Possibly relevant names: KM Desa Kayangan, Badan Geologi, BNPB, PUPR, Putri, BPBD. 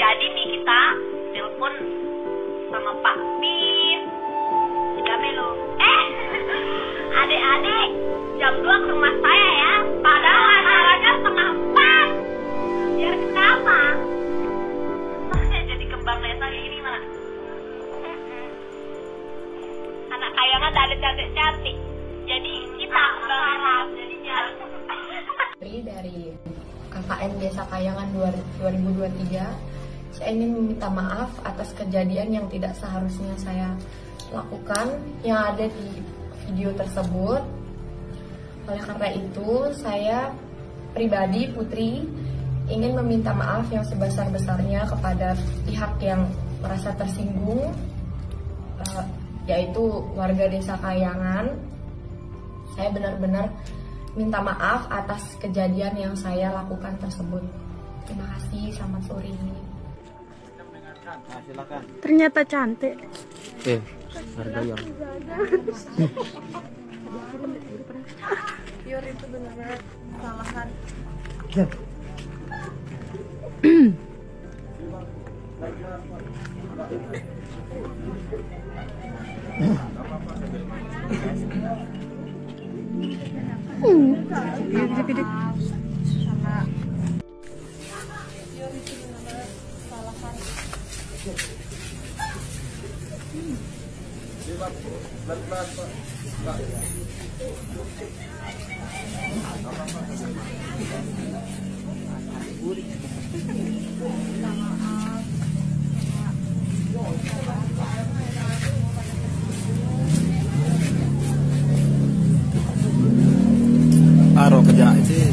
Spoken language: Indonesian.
Jadi nih kita telepon sama Pak Pip. Udah belum? Adik-adik, jam 2 ke rumah saya ya. Padahal acaranya setengah 4. Biar kenapa? Jadi kembang desa kayak gini mana? Anak Kayangan ada cantik-cantik. Jadi kita berharap jadi jalan. Dari KM Desa Kayangan 2023, saya ingin meminta maaf atas kejadian yang tidak seharusnya saya lakukan yang ada di video tersebut. Oleh karena itu, saya pribadi Putri ingin meminta maaf yang sebesar-besarnya kepada pihak yang merasa tersinggung, yaitu warga Desa Kayangan. Saya benar-benar minta maaf atas kejadian yang saya lakukan tersebut. Terima kasih, selamat sore. Ternyata cantik. Harganya. Pior itu benar-benar kesalahan. Aro kerja itu